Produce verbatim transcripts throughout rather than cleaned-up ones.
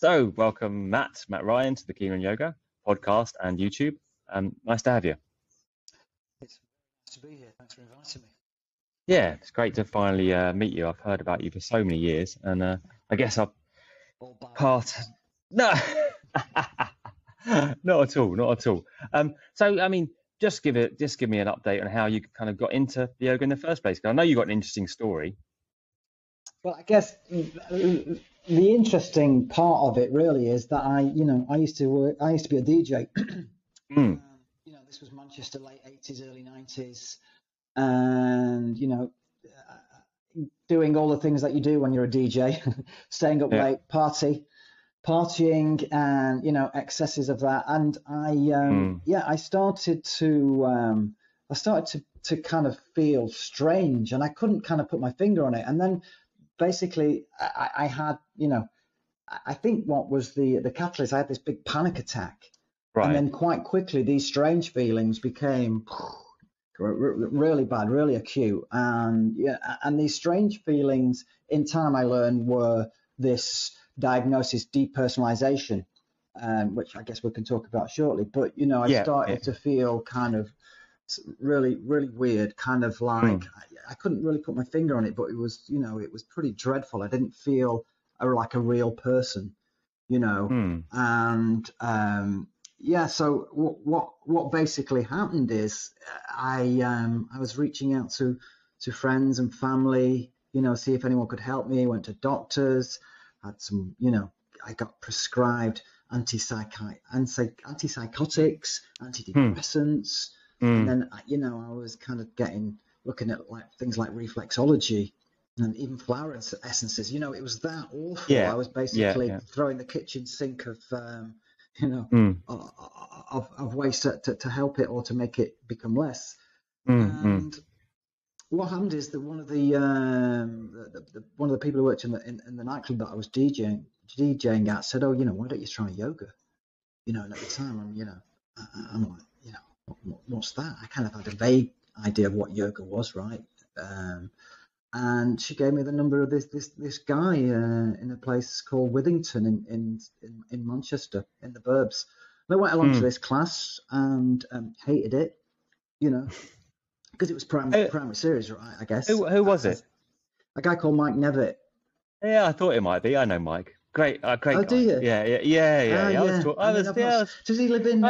So welcome, Matt, Matt Ryan, to the Keen on Yoga podcast and YouTube. Um, nice to have you. It's nice to be here. Thanks for inviting me. Yeah, it's great to finally uh, meet you. I've heard about you for so many years, and uh, I guess I've part. No, not at all, not at all. Um, so I mean, just give it, just give me an update on how you kind of got into the yoga in the first place. Because I know you got an interesting story. Well, I guess the interesting part of it really is that I, you know, I used to work, I used to be a D J. mm. um, you know, this was Manchester, late eighties, early nineties. And, you know, doing all the things that you do when you're a D J, staying up yeah. late, party, partying and, you know, excesses of that. And I, um, mm. yeah, I started to, um, I started to, to kind of feel strange, and I couldn't kind of put my finger on it. And then basically I, I had, you know, I think what was the, the catalyst, I had this big panic attack. Right. And then quite quickly, these strange feelings became... really bad, really acute, and yeah, and these strange feelings in time I learned were this diagnosis, depersonalization, um, which I guess we can talk about shortly. But you know, I yeah, started yeah. to feel kind of really, really weird, kind of like mm. I, I couldn't really put my finger on it, but it was, you know, it was pretty dreadful. I didn't feel like a real person, you know, mm. and. Um, Yeah, so what, what what basically happened is I um I was reaching out to to friends and family, you know, see if anyone could help me. I went to doctors, had some, you know, I got prescribed antipsychi- anti antipsychotics, antidepressants, mm. and then you know I was kind of getting looking at like things like reflexology and even flower essences. You know, it was that awful. Yeah. I was basically yeah, yeah. throwing the kitchen sink of. Um, you know, mm. of, of ways to, to, to help it or to make it become less. Mm, and mm. what happened is that one of the, um, the, the one of the people who worked in the in, in the nightclub that I was DJing DJing at said, "Oh, you know, why don't you try yoga?" You know, and at the time, I'm, you know, I, I'm like, you know, what, what's that? I kind of had a vague idea of what yoga was, right? Um, and she gave me the number of this this this guy uh, in a place called Withington in in in, in Manchester in the burbs. And I went along mm. to this class and um, hated it, you know, because it was primary uh, primary series, right? I guess. Who who was uh, it? A guy called Mike Nevitt. Yeah, I thought it might be. I know Mike. Great, uh, great. Oh, guy. Do you? Yeah, yeah, yeah, yeah. Uh, yeah. I was. Taught, I, I mean, was, yeah, I was. Does he live in?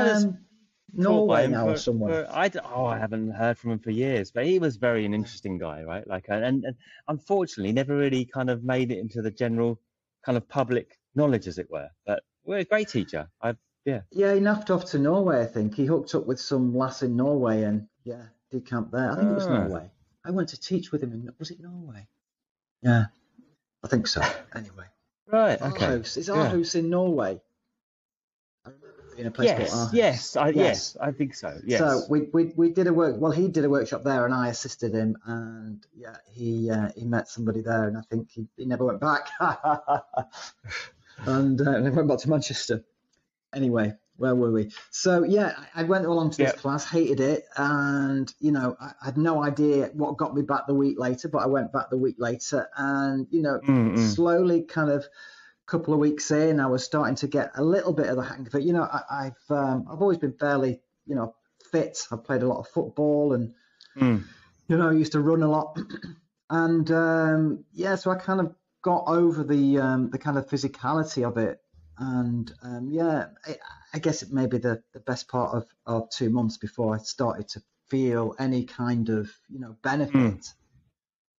Norway now for, or somewhere. For, I, oh, I haven't heard from him for years, but he was very an interesting guy, right? Like, and, and unfortunately, never really kind of made it into the general kind of public knowledge, as it were. But we're a great teacher. I, yeah. Yeah, he naffed off to Norway, I think. He hooked up with some lass in Norway and, yeah, did camp there. I think oh. it was Norway. I went to teach with him in, was it Norway? Yeah, I think so. Anyway. Right, okay. Aarhus. It's Aarhus yeah. in Norway. In a place yes, called yes, I, yes, yes, I think so. Yes. So we, we we did a work. Well, he did a workshop there, and I assisted him. And yeah, he uh, he met somebody there, and I think he, he never went back. and uh, he went back to Manchester. Anyway, where were we? So yeah, I, I went along to this yep. class, hated it, and you know I, I had no idea what got me back the week later, but I went back the week later, and you know mm-hmm. slowly kind of. Couple of weeks in, I was starting to get a little bit of the hang of it. You know, I, I've um, I've always been fairly, you know, fit. I've played a lot of football, and mm. you know, I used to run a lot. and um, yeah, so I kind of got over the um, the kind of physicality of it. And um, yeah, I, I guess it may be the, the best part of, of two months before I started to feel any kind of, you know, benefit. Mm.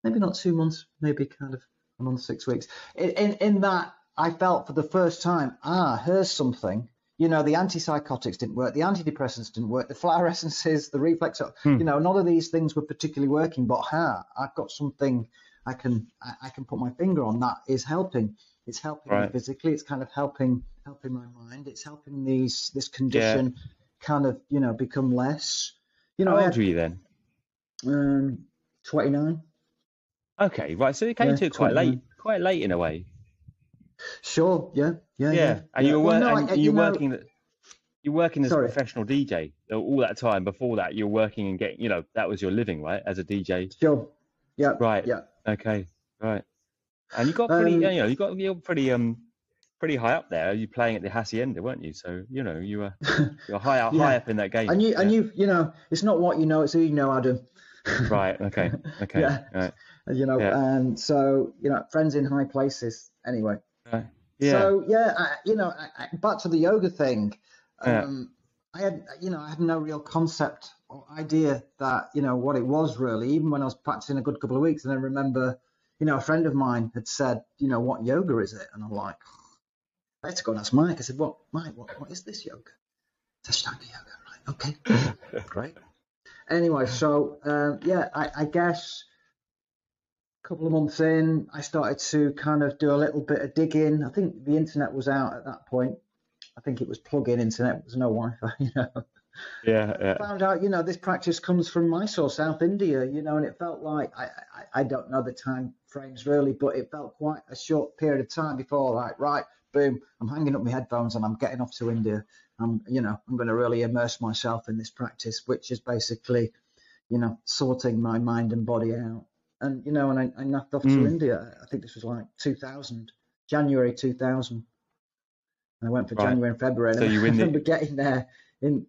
Maybe not two months, maybe kind of a month, six weeks. In in, in that. I felt for the first time, ah, here's something. You know, the antipsychotics didn't work, the antidepressants didn't work, the flower essences, the reflex, hmm. you know, none of these things were particularly working. But ha, ah, I've got something I can I can put my finger on that is helping. It's helping right. me physically. It's kind of helping helping my mind. It's helping these this condition yeah. kind of you know become less. You know, how old were you then? Um, twenty nine. Okay, right. So it came yeah, to it quite late, quite late in a way. Sure. Yeah. Yeah. Yeah. yeah. And you were well, no, and I, you, you know, working. You're working as sorry. a professional D J all that time. Before that, you're working and getting. You know, that was your living, right? As a D J. Sure. Yeah. Right. Yeah. Okay. Right. And you got pretty. Um, you know, you got you're pretty um pretty high up there. You playing at the Hacienda, weren't you? So you know you were you're high up, yeah. high up in that game. And you yeah. and you you know it's not what you know, it's who you know, Adam. Right. Okay. Okay. Yeah. Right. You know, yeah. and so you know, friends in high places. Anyway. Right. Yeah. So yeah, I, you know, I, I, back to the yoga thing. Um, yeah. I had you know I had no real concept or idea that you know what it was really. Even when I was practicing a good couple of weeks, and I remember you know a friend of mine had said, you know, what yoga is it? And I'm like, let's go and ask Mike. I said, what, Mike? What, what is this yoga? It's Ashtanga yoga, right? Okay, great. Anyway, so um, yeah, I, I guess a couple of months in, I started to kind of do a little bit of digging. I think the internet was out at that point. I think it was plug-in internet. It was no Wi-Fi, you know. Yeah, yeah. I found out, you know, this practice comes from Mysore, South India, you know, and it felt like I, I, I don't know the time frames really, but it felt quite a short period of time before, like, right, boom, I'm hanging up my headphones and I'm getting off to India. I'm, you know, I'm going to really immerse myself in this practice, which is basically, you know, sorting my mind and body out. And, you know, and I, I knocked off mm. to India. I think this was like two thousand, January two thousand. And I went for right. January and February. So and you I remember the... getting there in...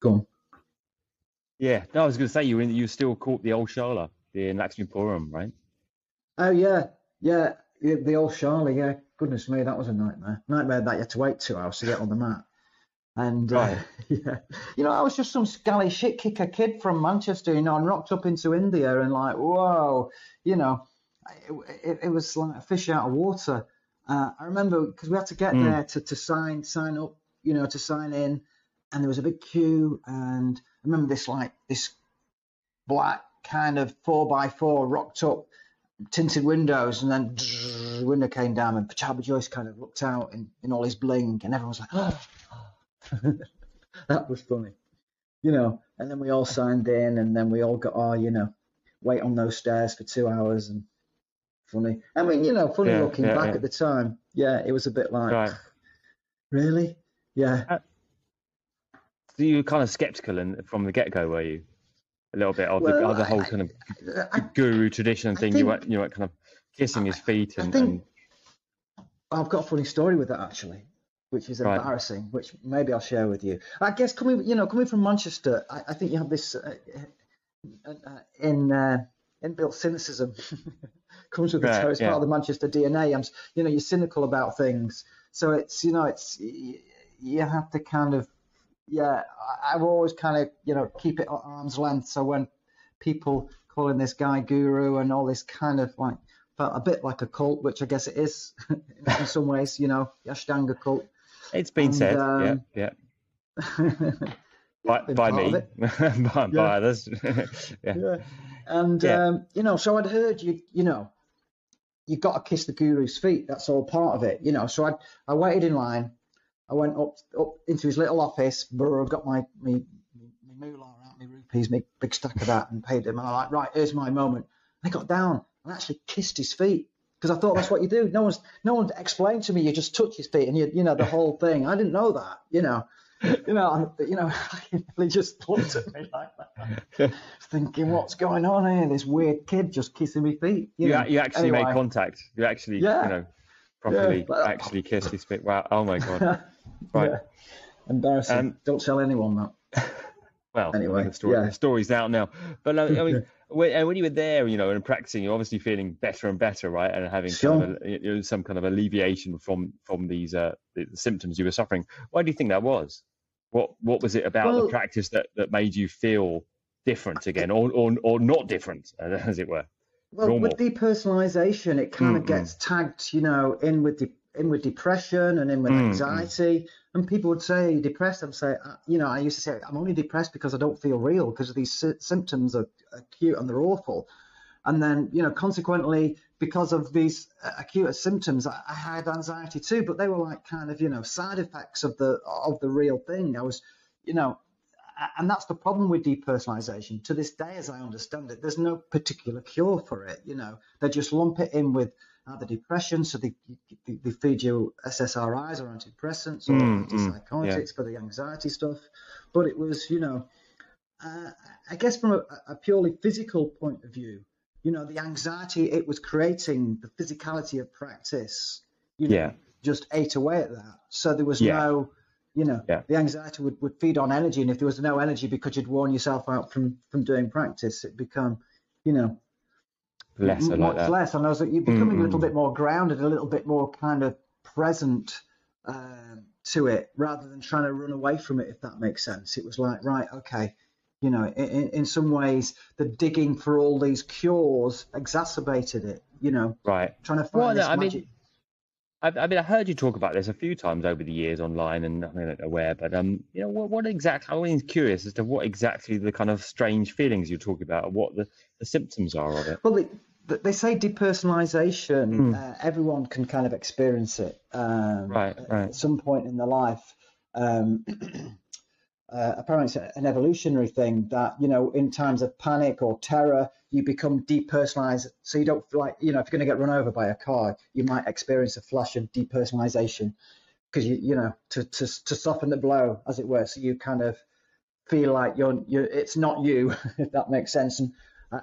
Go on. Yeah, no, I was going to say you were in, you still caught the old Shala in Laxmipurum, right? Oh yeah, yeah, the old Shala. Yeah, goodness me, that was a nightmare. Nightmare that you had to wait two hours to get on the mat. And right. uh, yeah, you know, I was just some scally shit kicker kid from Manchester, you know, and rocked up into India and like, whoa, you know, it, it, it was like a fish out of water. Uh, I remember because we had to get mm. there to to sign sign up, you know, to sign in. And there was a big queue, and I remember this like this black kind of four by four rocked up tinted windows, and then the window came down, and Pattabhi Jois kind of looked out in, in all his bling, and everyone was like, oh. That was funny, you know. And then we all signed in, and then we all got our, you know, wait on those stairs for two hours, and funny. I mean, you know, funny yeah, looking yeah, back yeah. at the time. Yeah, it was a bit like, right. really, yeah. Uh So you were kind of skeptical and from the get-go, were you? A little bit of well, the, of the whole I, kind of I, guru tradition thing. Think, you weren't, you weren't kind of kissing I, his feet. And, think, and I've got a funny story with that actually, which is right. embarrassing. Which maybe I'll share with you. I guess coming, you know, coming from Manchester, I, I think you have this uh, uh, in uh, inbuilt cynicism comes with the yeah, it's yeah. part of the Manchester D N A. I'm, you know, you're cynical about things, so it's, you know, it's you have to kind of. Yeah, I've always kind of, you know, keep it at arm's length. So when people calling this guy guru and all this kind of like, felt a bit like a cult, which I guess it is in some ways, you know, Ashtanga cult. It's been and, said, um, yeah, yeah. by by me, by, by yeah. others. yeah. yeah. And, yeah. Um, you know, so I'd heard, you you know, you've got to kiss the guru's feet. That's all part of it, you know. So I I waited in line. I went up up into his little office, bro, got my me my moolah out, my rupees, my big stack of that, and paid him. And I'm like, right, here's my moment. And I got down and actually kissed his feet because I thought that's what you do. No one's no one explained to me. You just touch his feet and you you know the whole thing. I didn't know that, you know, you know, you know. They just looked at me like that, thinking, what's going on here? This weird kid just kissing my feet. You, you, know? you actually anyway, made contact. You actually, yeah. you know, properly yeah. actually kissed his feet. Wow! Oh my god. Right, yeah. Embarrassing. Um, Don't tell anyone that. Well, anyway, the, story, yeah. the story's out now. But I mean, when, when you were there, you know, and practicing, you're obviously feeling better and better, right? And having sure. kind of a, you know, some kind of alleviation from from these uh, the symptoms you were suffering. Why do you think that was? What what was it about well, the practice that that made you feel different again, or or, or not different, as it were? Well, normal. With depersonalization, it kind mm-hmm. of gets tagged, you know, in with the. in with depression and in with anxiety, mm. and people would say, are you depressed? I'm saying, you know, I used to say, I'm only depressed because I don't feel real, because these symptoms are acute and they're awful. And then, you know, consequently, because of these acute symptoms, I, I had anxiety too, but they were like kind of, you know, side effects of the of the real thing. I was, you know, and that's the problem with depersonalization. To this day, as I understand it, there's no particular cure for it. You know, they just lump it in with the depression, so they, they, they feed you S S R Is or antidepressants or mm, antipsychotics mm, yeah. for the anxiety stuff. But it was, you know, uh, I guess from a, a purely physical point of view, you know, the anxiety it was creating, the physicality of practice, you know, yeah. just ate away at that. So there was yeah. no, you know, yeah. the anxiety would, would feed on energy. And if there was no energy because you'd worn yourself out from, from doing practice, it become, you know, less much like that. less. And I was like, you're becoming mm-hmm. a little bit more grounded, a little bit more kind of present uh, to it, rather than trying to run away from it, if that makes sense. It was like, right, okay. You know, in, in some ways, the digging for all these cures exacerbated it, you know, right. trying to find well, this no, I magic. Mean, I, I mean, I heard you talk about this a few times over the years online, and I don't know where, but, um, you know, what, what exactly, I'm always curious as to what exactly the kind of strange feelings you're talking about, or what the, the symptoms are of it. Well, they, they say depersonalization, mm. uh, everyone can kind of experience it um, right, right. at some point in their life. Um Uh, apparently it's an evolutionary thing that, you know, in times of panic or terror, you become depersonalized. So you don't feel like, you know, if you're going to get run over by a car, you might experience a flash of depersonalization because, you you know, to, to to soften the blow, as it were. So you kind of feel like you're, you're it's not you, if that makes sense. And I,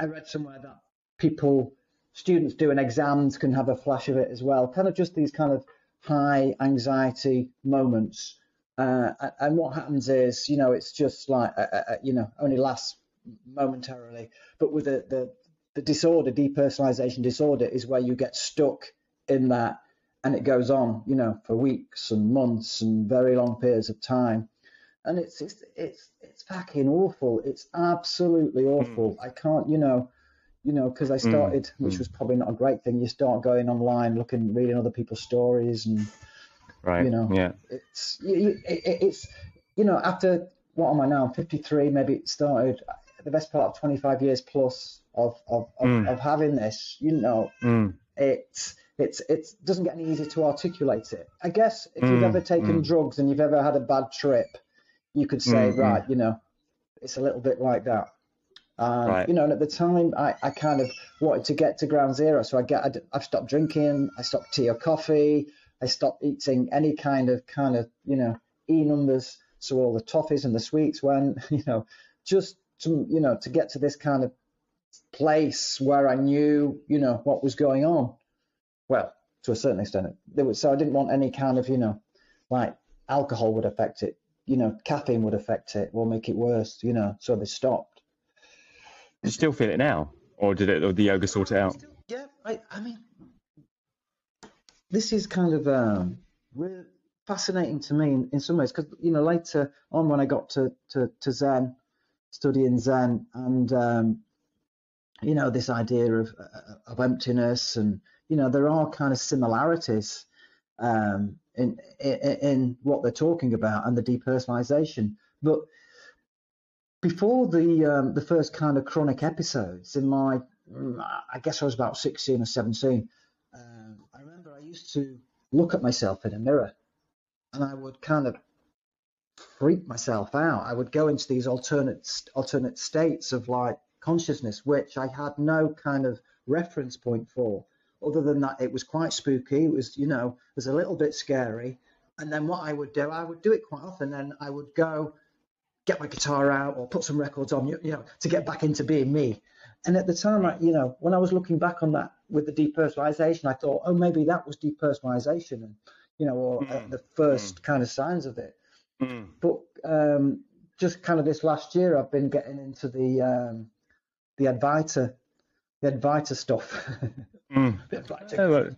I read somewhere that people, students doing exams can have a flash of it as well. Kind of just these kind of high anxiety moments. Uh, and what happens is, you know, it's just like, uh, uh, you know, only lasts momentarily. But with the, the, the disorder, depersonalization disorder, is where you get stuck in that, and it goes on, you know, for weeks and months and very long periods of time. And it's it's it's, it's fucking awful. It's absolutely awful. Mm. I can't, you know, you know, because I started, mm. which was probably not a great thing. You start going online, looking, reading other people's stories and. Right. You know, yeah. it's it, it's you know, after what am I now? fifty-three, maybe it started. The best part of twenty-five years plus of of of, mm. of having this, you know, mm. it's it's it doesn't get any easier to articulate it. I guess if mm. you've ever taken mm. drugs and you've ever had a bad trip, you could say, mm. right, you know, it's a little bit like that. Um, right. You know, and at the time, I, I kind of wanted to get to ground zero, so I get I, I've stopped drinking, I stopped tea or coffee. I stopped eating any kind of kind of, you know, E numbers. So all the toffees and the sweets went, you know, just to, you know, to get to this kind of place where I knew, you know, what was going on. Well, to a certain extent, there was, so I didn't want any kind of, you know, like alcohol would affect it, you know, caffeine would affect it or make it worse, you know, so they stopped. Do you still feel it now? Or did it, or the yoga sort it out? Still, yeah, I, I mean, this is kind of um, really fascinating to me in, in some ways, because, you know, later on when I got to, to, to Zen, studying Zen, and, um, you know, this idea of, of emptiness and, you know, there are kind of similarities um, in, in, in what they're talking about and the depersonalization. But before the, um, the first kind of chronic episodes in my, I guess I was about sixteen or seventeen, um, I remember I used to look at myself in a mirror and I would kind of freak myself out. I would go into these alternate alternate states of like consciousness, which I had no kind of reference point for, other than that it was quite spooky. It was, you know, it was a little bit scary. And then what I would do, I would do it quite often. Then I would go get my guitar out or put some records on, you, you know, to get back into being me. And at the time, I, you know, when I was looking back on that with the depersonalization, I thought, oh, maybe that was depersonalization, and you know, or mm. uh, the first mm. kind of signs of it. Mm. But um, just kind of this last year, I've been getting into the um, the Advaita, the Advaita stuff. mm. A bit of like oh, well,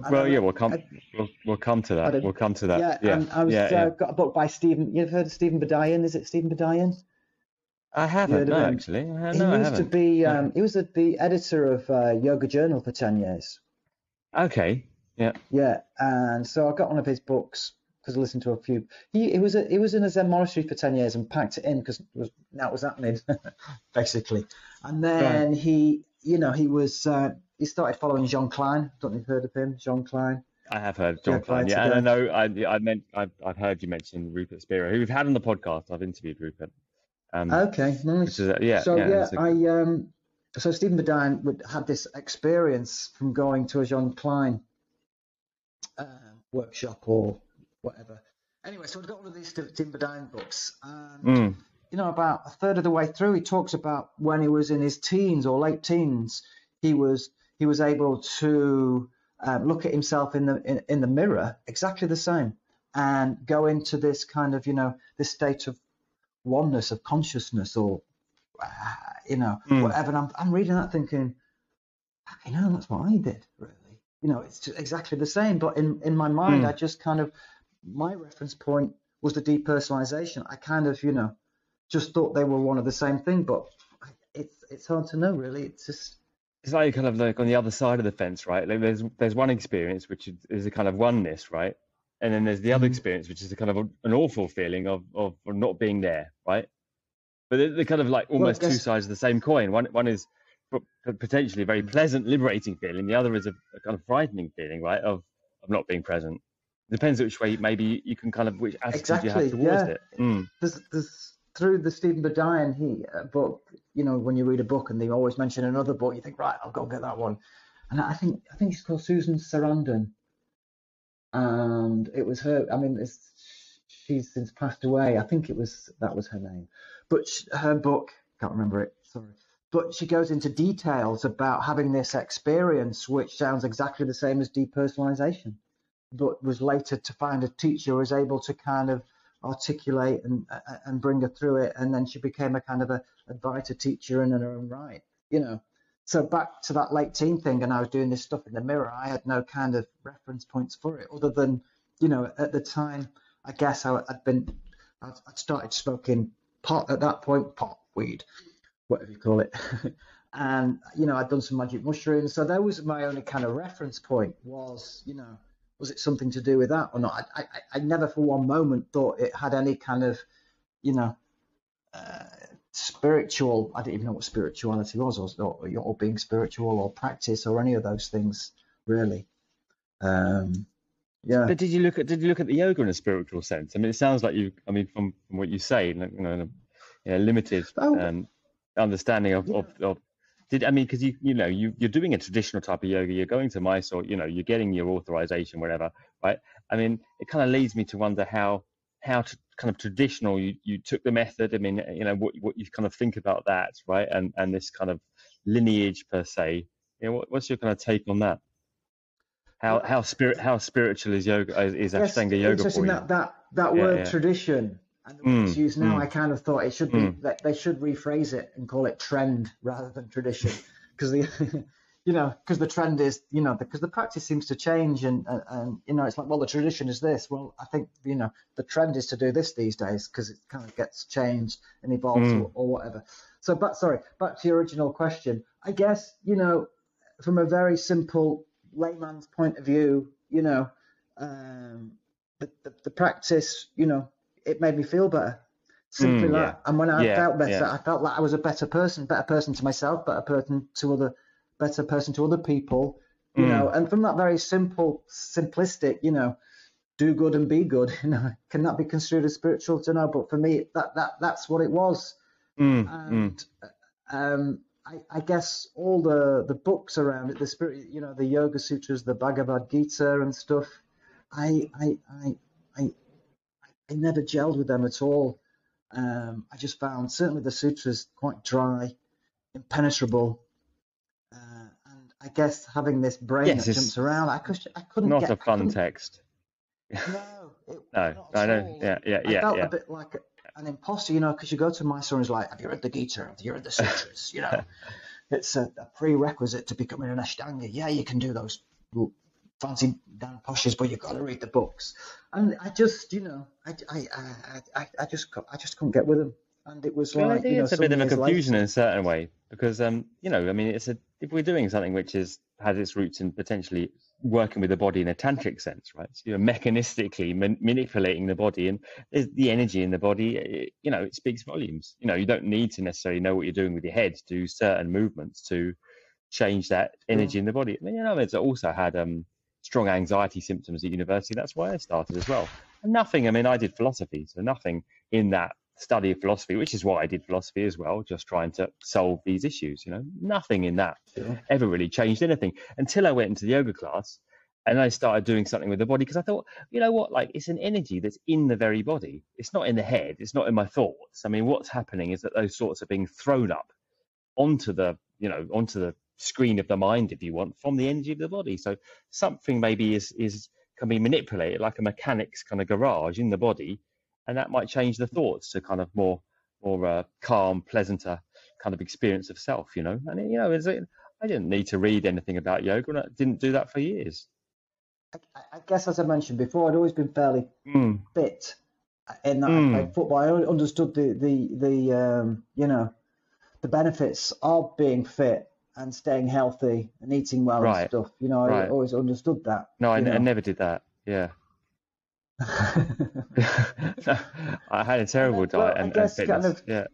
well, well yeah, we'll come, I, we'll, we'll come to that. We'll come to that. Yeah, yeah. And I was yeah, uh, yeah. got a book by Stephen. You've heard of Stephen Bodian? Is it Stephen Bodian? I haven't, no, actually. No, he used I haven't. to be, um, no. he was the editor of uh, Yoga Journal for ten years. Okay, yeah. Yeah, and so I got one of his books because I listened to a few. He, he, was, a, he was in a Zen monastery for ten years and packed it in because that was happening, basically. And then right. he, you know, he was, uh, he started following Jean Klein. Don't know if you've heard of him, Jean Klein. I have heard John yeah, Klein, yeah, and I know I, I meant, I've, I've heard you mention Rupert Spiro, who we've had on the podcast. I've interviewed Rupert. Um, okay, nice. Is, uh, yeah, so yeah, yeah a... I um, so Stephen Bodian would had this experience from going to a Jean Klein uh, workshop or whatever. Anyway, so I've got one of these Stephen Bodian books, and mm. you know, about a third of the way through, he talks about when he was in his teens or late teens, he was he was able to uh, look at himself in the in, in the mirror, exactly the same, and go into this kind of, you know, this state of oneness, of consciousness, or uh, you know, mm. whatever. And I'm I'm reading that thinking, I know that's what I did, really. You know, it's just exactly the same. But in in my mind, mm. I just kind of, my reference point was the depersonalization. I kind of, you know, just thought they were one of the same thing, but it's it's hard to know, really. It's just it's like kind of like on the other side of the fence, right? Like there's there's one experience which is a kind of oneness, right? And then there's the other experience, which is a kind of a, an awful feeling of, of of not being there, right? But they're, they're kind of like almost well, two sides of the same coin. One one is potentially a very pleasant, liberating feeling. The other is a, a kind of frightening feeling, right? Of of not being present. Depends which way maybe you can kind of which attitude exactly, you have towards yeah. it. Mm. There's, there's, through the Stephen Bodian he uh, book, you know, when you read a book and they always mention another book, you think, right, I'll go get that one. And I think I think it's called Susan Sarandon. And it was her, I mean, it's, she's since passed away. I think it was, that was her name. But she, her book, can't remember it, sorry. But she goes into details about having this experience, which sounds exactly the same as depersonalization, but was later to find a teacher who was able to kind of articulate and and bring her through it. And then she became a kind of a Advaita teacher in her own right, you know. So back to that late teen thing, and I was doing this stuff in the mirror, I had no kind of reference points for it other than, you know, at the time, I guess I, I'd been, I'd, I'd started smoking pot at that point, pot, weed, whatever you call it. And, you know, I'd done some magic mushrooms. So that was my only kind of reference point was, you know, was it something to do with that or not? I, I, I never for one moment thought it had any kind of, you know, uh, spiritual, I didn't even know what spirituality was, or, or, or being spiritual, or practice, or any of those things, really. Um, yeah. But did you look at did you look at the yoga in a spiritual sense? I mean, it sounds like you. I mean, from, from what you say, you know, you know limited oh, um, understanding of, yeah. of, of. Did I mean? Because you you know you you're doing a traditional type of yoga. You're going to Mysore. You know, you're getting your authorization, whatever, right? I mean, it kind of leads me to wonder how. How to kind of traditional you, you took the method. I mean, you know, what what you kind of think about that, right? And and this kind of lineage per se. You know, what, what's your kind of take on that? How well, how spirit how spiritual is yoga is Ashtanga yes, yoga for you? That that that yeah, word yeah. tradition and the mm, it's used now. Mm, I kind of thought it should be mm. that they should rephrase it and call it trend rather than tradition, because the you know because the trend is you know because the practice seems to change and, and and you know it's like well the tradition is this well I think you know the trend is to do this these days because it kind of gets changed and evolves mm. or, or whatever. So but sorry back to your original question, I guess you know from a very simple layman's point of view, you know um the the, the practice, you know it made me feel better. Simply mm, yeah. like and when I yeah, felt better yeah. I felt like I was a better person, better person to myself, better person to other better person to other people, you mm. know, and from that very simple, simplistic, you know, do good and be good, you know, can that be construed as spiritual? To know, but for me, that that that's what it was. Mm. And mm. Um, I, I guess all the, the books around it, the spirit, you know, the Yoga Sutras, the Bhagavad Gita and stuff, I I I I, I never gelled with them at all. Um, I just found certainly the sutras quite dry, impenetrable. Uh, and I guess having this brain yes, that jumps around, I, could, I couldn't not get... Not a fun text. No, it, no, I don't. Yeah, yeah, I yeah. I felt yeah. a bit like an imposter, you know, because you go to Mysore and it's like, have you read the Gita? Have you read the sutras? You know, it's a, a prerequisite to becoming an Ashtanga. Yeah, you can do those fancy damn poshes, but you've got to read the books. And I just, you know, I, I, I, I, I just, I just couldn't get with them. And it was well, like, I think you know, it's a bit of a confusion life. In a certain way, because, um, you know, I mean, it's a, if we're doing something which is has its roots in potentially working with the body in a tantric sense, right? So you're mechanistically man manipulating the body, and there's the energy in the body, it, you know, it speaks volumes. You know, you don't need to necessarily know what you're doing with your head to do certain movements to change that energy yeah. in the body. I mean, you know, it's also had um, strong anxiety symptoms at university. That's why I started as well. And nothing, I mean, I did philosophy, so nothing in that study of philosophy, which is why I did philosophy as well, just trying to solve these issues, you know, nothing in that yeah. ever really changed anything until I went into the yoga class and I started doing something with the body, because I thought, you know what, like it's an energy that's in the very body. It's not in the head. It's not in my thoughts. I mean, what's happening is that those thoughts are being thrown up onto the, you know, onto the screen of the mind, if you want, from the energy of the body. So something maybe is is can be manipulated like a mechanic's kind of garage in the body, and that might change the thoughts to kind of more more uh, calm, pleasanter kind of experience of self, you know. And you know, is it, I didn't need to read anything about yoga, and I didn't do that for years. I, I guess, as I mentioned before, I'd always been fairly mm. fit in that mm. I played football. I understood the the the um, you know, the benefits of being fit and staying healthy and eating well right. and stuff. You know, I right. always understood that. No, I, n- I never did that. Yeah. No, I had a terrible and, diet well, and, and fitness. Kind of, yeah.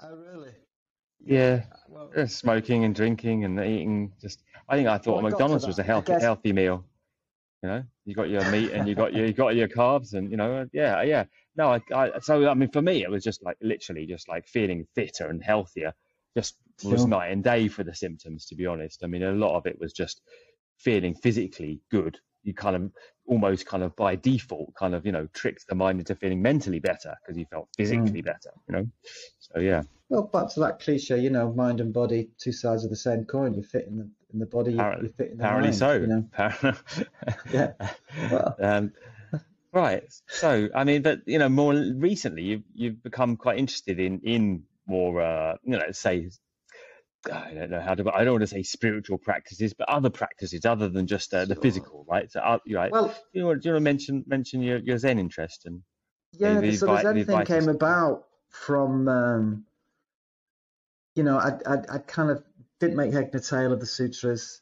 Oh, really? Yeah. yeah. Well, yeah, smoking and drinking and eating. Just, I think I thought well, McDonald's was a healthy, guess... healthy meal. You know, you got your meat and you got your, you got your carbs and, you know, yeah, yeah. No, I, I, so, I mean, for me, it was just like literally just like feeling fitter and healthier. Just sure. was night and day for the symptoms, to be honest. I mean, a lot of it was just feeling physically good. You kind of almost kind of by default kind of, you know, tricked the mind into feeling mentally better because you felt physically mm. better, you know? So, yeah. Well, back to that cliche, you know, mind and body, two sides of the same coin. You fit in the, in the body, apparently, you fit in the apparently mind. So. You know? Apparently so. Yeah. Well. Um, right. So, I mean, but, you know, more recently, you've, you've become quite interested in, in more, uh, you know, say, I don't know how to, I don't want to say spiritual practices, but other practices other than just uh, the sure. physical, right? So, uh, right. Well, do you, want, do you want to mention mention your, your Zen interest? And yeah, the, so the Zen the thing came about from, um, you know, I, I I kind of didn't make head nor tail of the sutras,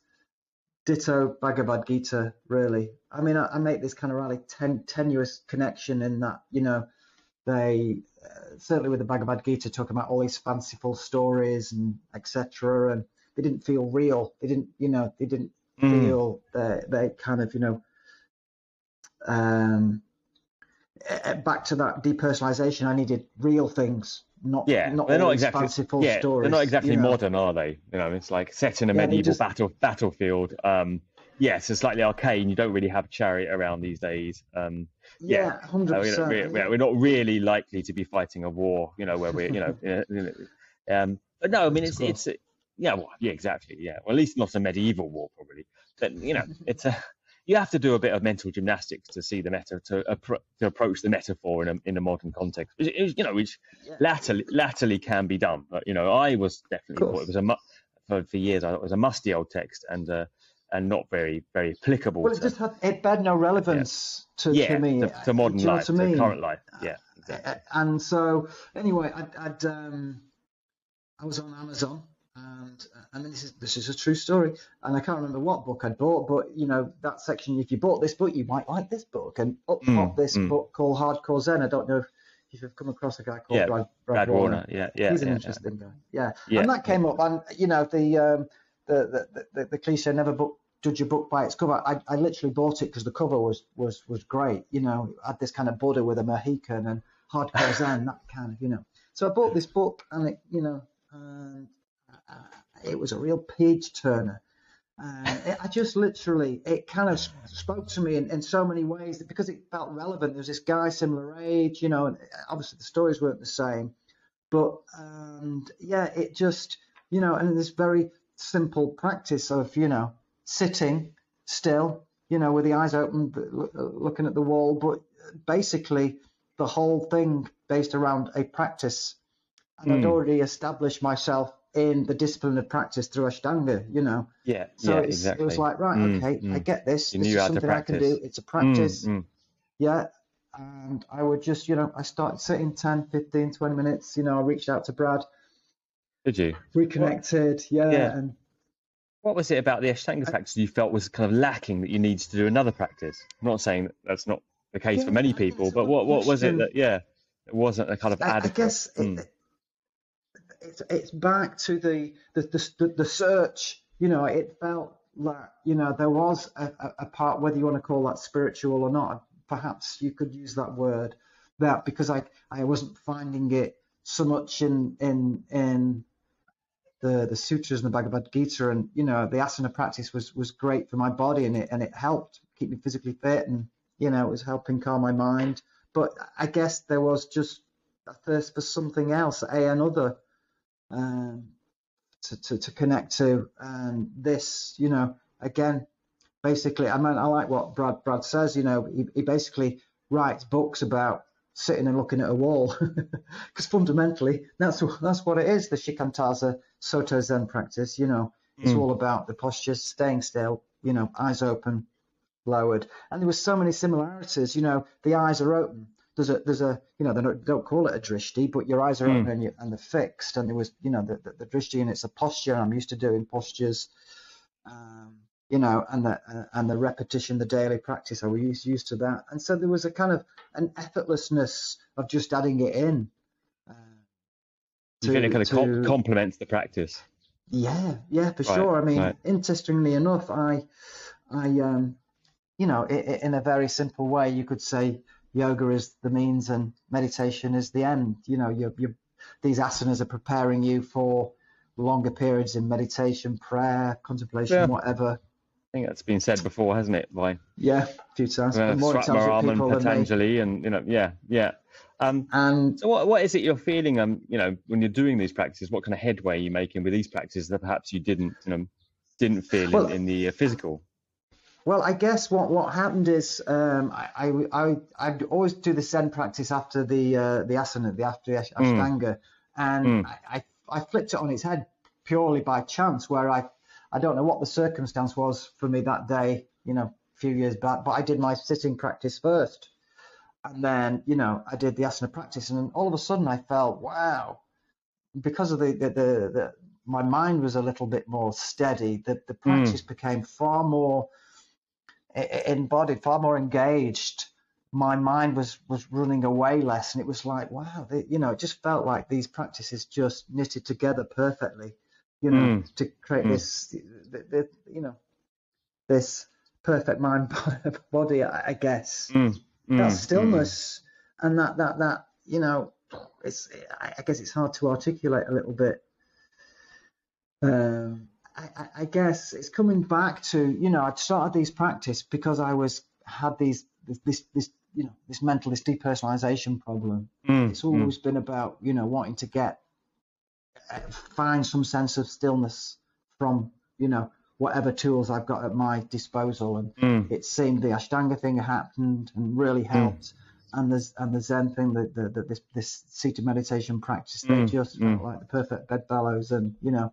ditto Bhagavad Gita, really. I mean, I, I make this kind of really ten, tenuous connection in that, you know, they uh, certainly with the Bhagavad Gita talking about all these fanciful stories and et cetera, and they didn't feel real. They didn't, you know, they didn't mm. feel uh, they kind of, you know, um, back to that depersonalization. I needed real things, not yeah, not, they're not exactly fanciful yeah, stories. They're not exactly you know? modern, are they? You know, it's like set in a yeah, medieval just, battle battlefield. Um, Yes, yeah, so it's slightly arcane. You don't really have chariot around these days. Um, yeah, yeah one hundred percent. Uh, we're, we're, we're not really likely to be fighting a war, you know, where we're, you know. you know um, but no, I mean, it's, it's, it's yeah, well, yeah, exactly. Yeah, well, at least not a medieval war, probably. But, you know, it's a, you have to do a bit of mental gymnastics to see the meta, to, appro- to approach the metaphor in a, in a modern context, which, you know, which yeah. latterly, latterly can be done. But, you know, I was definitely, thought it was a, mu- for, for years, I thought it was a musty old text and, uh, and not very, very applicable. Well, it to, just had, it had no relevance yeah. to, yeah, to me. To, to modern life, to mean? current life. Yeah, exactly. And so, anyway, I'd, I'd um, I was on Amazon, and I mean, this is this is a true story. And I can't remember what book I bought, but you know that section. If you bought this book, you might like this book. And up popped mm, this mm. book called Hardcore Zen. I don't know if you've come across a guy called yeah, Brad, Brad, Brad Warner. Warner. Yeah, yeah, he's an yeah, interesting yeah. guy. Yeah. yeah, and that came yeah. up, and you know the um, the, the, the the cliche never book. Judge a book by its cover. I, I literally bought it because the cover was was was great. You know, it had this kind of Buddha with a Mohican and Hardcore Zen, that kind of, you know. So I bought this book, and it, you know, and I, I, it was a real page turner. Uh, it, I just literally, it kind of spoke to me in, in so many ways that because it felt relevant. There was this guy similar age, you know, and obviously the stories weren't the same, but um, yeah, it just, you know, and this very simple practice of, you know, sitting still, you know, with the eyes open, looking at the wall, but basically the whole thing based around a practice. And mm. I'd already established myself in the discipline of practice through Ashtanga, you know. Yeah, so yeah, it's, exactly. It was like, right, mm, okay, mm. I get this. You this knew is something I can do. It's a practice. Mm, mm. Yeah. And I would just, you know, I started sitting ten, fifteen, twenty minutes. You know, I reached out to Brad. Did you? Reconnected. Yeah. yeah. And what was it about the Ashtanga practice you felt was kind of lacking that you needed to do another practice? I'm not saying that that's not the case yeah, for many people, but what, what was it that, yeah, it wasn't a kind of adequate? I guess mm. it, it's, it's back to the the, the the search, you know, it felt like, you know, there was a, a part, whether you want to call that spiritual or not, perhaps you could use that word, that because I, I wasn't finding it so much in, in, in, the the sutras and the Bhagavad Gita, and you know the asana practice was was great for my body, and it and it helped keep me physically fit, and you know it was helping calm my mind, but I guess there was just a thirst for something else, a another um to, to, to connect to. And this, you know, again, basically, I mean, I like what Brad Brad says, you know, he, he basically writes books about sitting and looking at a wall, because fundamentally that's that's what it is, the Shikantaza Soto Zen practice, you know. It's mm. all about the postures, staying still, you know, eyes open, lowered. And there were so many similarities, you know, the eyes are open. There's a, there's a, you know, they don't, don't call it a drishti, but your eyes are mm. open and, you, and they're fixed. And there was, you know, the, the, the drishti, and it's a posture. And I'm used to doing postures, um, you know, and the, uh, and the repetition, the daily practice, I was used, used to that. And so there was a kind of an effortlessness of just adding it in. Uh, to, you think it kind to, of com complements the practice? Yeah, yeah, for right, sure. I mean, right. interestingly enough, I, I, um, you know, it, it, in a very simple way, you could say yoga is the means and meditation is the end. You know, you're, you're, these asanas are preparing you for longer periods in meditation, prayer, contemplation, yeah. whatever. I think that's been said before, hasn't it? By yeah, a few times. Uh, more times people and Patanjali, and you know, yeah, yeah. Um, and so what, what is it you're feeling? Um, you know, when you're doing these practices, what kind of headway are you making with these practices that perhaps you didn't, you know, didn't feel well, in, in the uh, physical? Well, I guess what what happened is um, I I I'd always do the Zen practice after the uh, the asana, the after the Ashtanga, mm. and mm. I, I I flipped it on its head purely by chance, where I I don't know what the circumstance was for me that day, you know, a few years back, but I did my sitting practice first. And then, you know, I did the asana practice, and all of a sudden I felt, wow, because of the, the, the, the my mind was a little bit more steady, that the practice mm. became far more embodied, far more engaged. My mind was, was running away less. And it was like, wow, they, you know, it just felt like these practices just knitted together perfectly, you know, mm. to create mm. this, the, the, you know, this perfect mind body, I guess. Mm. That mm, stillness mm. and that that that you know, it's I guess it's hard to articulate a little bit. Um, I, I guess it's coming back to, you know, I'd started these practice because I was had these this this, this you know this mental this depersonalization problem. Mm, it's always mm. been about, you know, wanting to get uh, find some sense of stillness from, you know, whatever tools I've got at my disposal, and mm. it seemed the Ashtanga thing happened and really helped, mm. and there's and the Zen thing, that the, the, this this seated meditation practice, they mm. just mm. felt like the perfect bedfellows, and you know,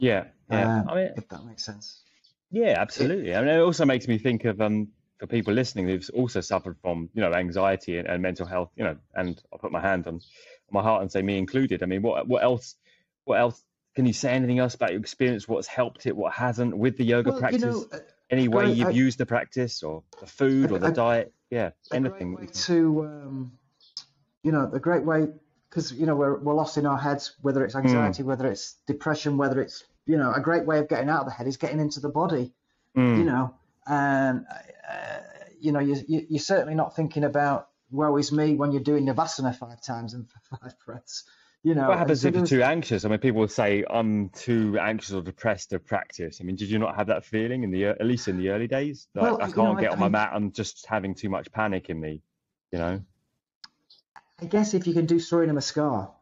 yeah, yeah, um, I mean, if that makes sense. Yeah, absolutely. It, I mean, it also makes me think of um for people listening who've also suffered from, you know, anxiety and, and mental health, you know, and I'll put my hand on my heart and say me included. I mean, what what else? What else? Can you say anything else about your experience? What's helped it? What hasn't with the yoga well, practice? You know, uh, Any way I, you've I, used the practice, or the food, I, or the I, diet? Yeah, anything. Great way to, um, you know, the great way, because you know we're we're lost in our heads. Whether it's anxiety, mm. whether it's depression, whether it's, you know, a great way of getting out of the head is getting into the body. Mm. You know, and uh, you know, you, you you're certainly not thinking about woe is me when you're doing navasana five times and five breaths. You know, what happens if you're too anxious? I mean, people will say, I'm too anxious or depressed to practice. I mean, did you not have that feeling in the, at least in the early days? Like, well, I can't you know, get I, on my I, mat. I'm just having too much panic in me, you know? I guess if you can do Surya Namaskar,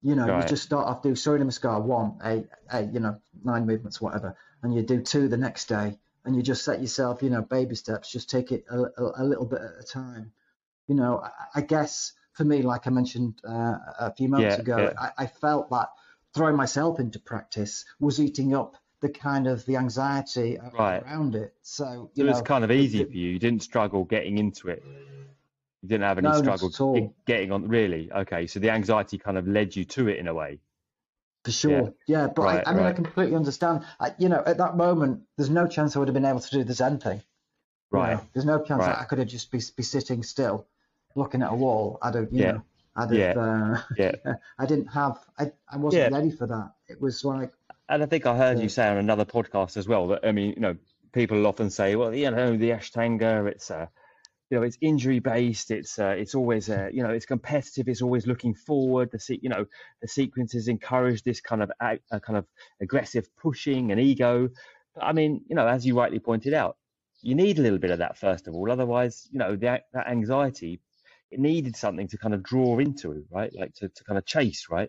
you know, right. you just start off, do Surya Namaskar one, eight, eight, you know, nine movements, whatever. And you do two the next day, and you just set yourself, you know, baby steps, just take it a, a, a little bit at a time. You know, I, I guess... For me, like I mentioned uh, a few moments yeah, ago, yeah. I, I felt that throwing myself into practice was eating up the kind of the anxiety right. around it. So, you so know, it was kind of easy it, for you. You didn't struggle getting into it. You didn't have any no, struggle at all. getting on. Really? Okay. So the anxiety kind of led you to it in a way. For sure. Yeah. yeah but right, I, I mean, right. I completely understand. I, you know, at that moment, there's no chance I would have been able to do the Zen thing. Right. You know, there's no chance right. that I could have just be, be sitting still. Looking at a wall, I don't, you yeah. know, I did, yeah. Uh, yeah. I didn't have, I, I wasn't yeah. ready for that. It was like, and I think I heard uh, you say on another podcast as well that, I mean, you know, people often say, well, you know, the Ashtanga, it's, uh, you know, it's injury based. It's, uh, it's always, uh, you know, it's competitive. It's always looking forward. The se you know, the sequences encourage this kind of a uh, kind of aggressive pushing and ego. But, I mean, you know, as you rightly pointed out, you need a little bit of that first of all. Otherwise, you know, the, that anxiety. It needed something to kind of draw into it, right? Like to, to kind of chase, right?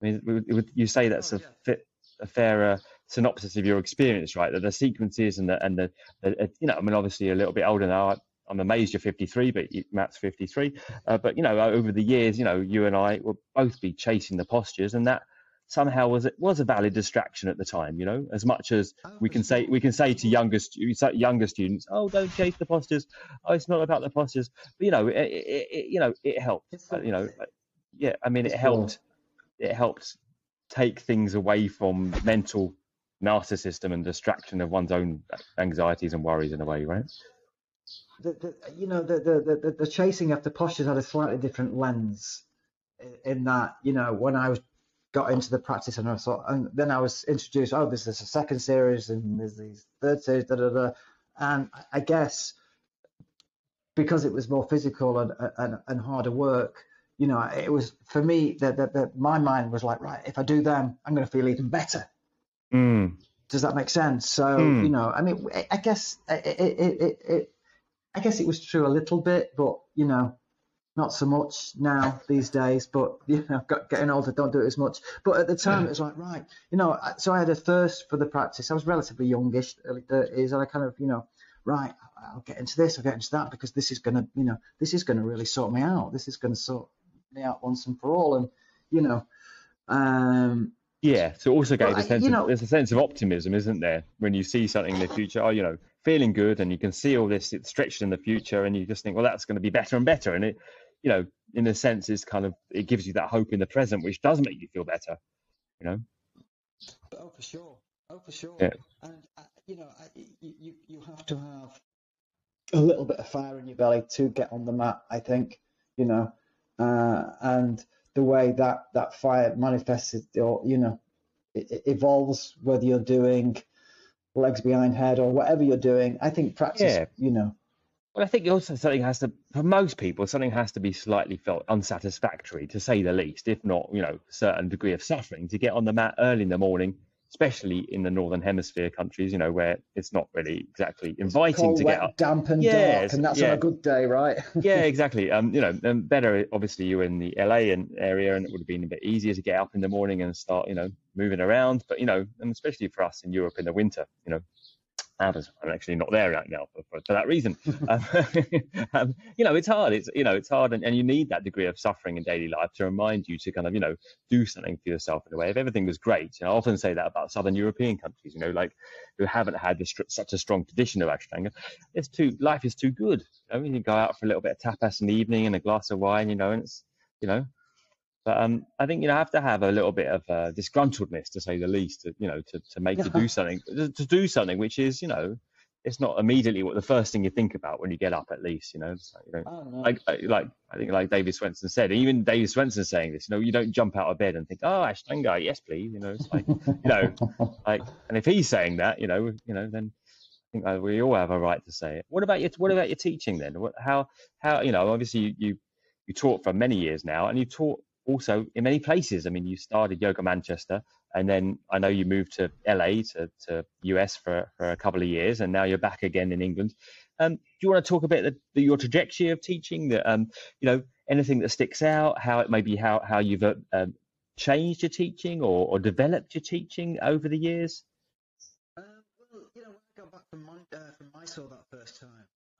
I mean, it would, it would, you say that's oh, a yeah. fit, a fairer synopsis of your experience, right? That the sequences and the, and the, the, you know, I mean, obviously a little bit older now. I, I'm amazed you're fifty-three, but Matt's fifty-three. Uh, but, you know, over the years, you know, you and I will both be chasing the postures, and that somehow was, it was a valid distraction at the time, you know, as much as we can say, we can say to younger, younger students, oh, don't chase the postures. Oh, it's not about the postures. But, you know, it, it, it, you know, it helped, you know, yeah, I mean, it helped, it helped take things away from mental narcissism and distraction of one's own anxieties and worries in a way, right? The, the, you know, the, the, the, the chasing after postures had a slightly different lens in that, you know, when I was got into the practice and I thought, and then I was introduced, oh, there's this a second series and there's these third series, da, da, da. And I guess because it was more physical and, and, and harder work, you know, it was for me that that my mind was like, right, if I do them, I'm going to feel even better. Mm. Does that make sense? So, mm. you know, I mean, I guess it, it, it, it I guess it was true a little bit, but, you know, not so much now these days, but, you know, got, getting older, don't do it as much. But at the time, yeah. it was like, right, you know, so I had a thirst for the practice. I was relatively youngish, early thirties, and I kind of, you know, right, I'll get into this, I'll get into that, because this is going to, you know, this is going to really sort me out. This is going to sort me out once and for all. And, you know, um, yeah, so also gave a sense I, you know, of, there's a sense of optimism, isn't there, when you see something in the future, oh, you know, feeling good, and you can see all this, it's stretched in the future, and you just think, well, that's going to be better and better. And it, you know, in a sense, is kind of, it gives you that hope in the present, which does make you feel better, you know. Oh, for sure. Oh, for sure. Yeah. And, uh, you know, I, you, you have to have a little bit of fire in your belly to get on the mat, I think, you know, uh, and the way that that fire manifests, or, you know, it, it evolves, whether you're doing legs behind head or whatever you're doing, I think practice, yeah. you know. Well, I think also something has to, for most people, something has to be slightly felt unsatisfactory, to say the least, if not, you know, a certain degree of suffering, to get on the mat early in the morning, especially in the Northern Hemisphere countries, you know, where it's not really exactly inviting cold, to get wet, up. damp and yeah, dark, and that's yeah. on a good day, right? yeah, exactly. Um, you know, and better, obviously, you were in the L A and area, and it would have been a bit easier to get up in the morning and start, you know, moving around. But, you know, and especially for us in Europe in the winter, you know, I'm actually not there right now for, for, for that reason. um, um, you know, it's hard. It's, you know, it's hard. And, and you need that degree of suffering in daily life to remind you to kind of, you know, do something for yourself in a way. If everything was great, you know, I often say that about Southern European countries, you know, like who haven't had this, such a strong tradition of Ashtanga. It's too, life is too good. I mean, you go out for a little bit of tapas in the evening and a glass of wine, you know, and it's, you know, but um, I think, you know, I have to have a little bit of uh, disgruntledness, to say the least, to, you know, to, to make, to do something, to do something, which is, you know, it's not immediately what the first thing you think about when you get up, at least, you know, it's like, you know, oh, no. like, like, I think like David Swenson said, even David Swenson saying this, you know, you don't jump out of bed and think, oh, Ashtanga, yes, please. You know, it's like, you know, like, and if he's saying that, you know, you know, then I think like, we all have a right to say it. What about your, what about your teaching then? What, how, how, you know, obviously you, you, you taught for many years now, and you taught also in many places. I mean, you started Yoga Manchester, and then I know you moved to L A, to, to U S for, for a couple of years, and now you're back again in England. Um, do you want to talk about the, the, your trajectory of teaching, that, um, you know, anything that sticks out, how it may be, how, how you've uh, um, changed your teaching or, or developed your teaching over the years? Uh, well, you know, when I got back from, my, uh, from Mysore that first time,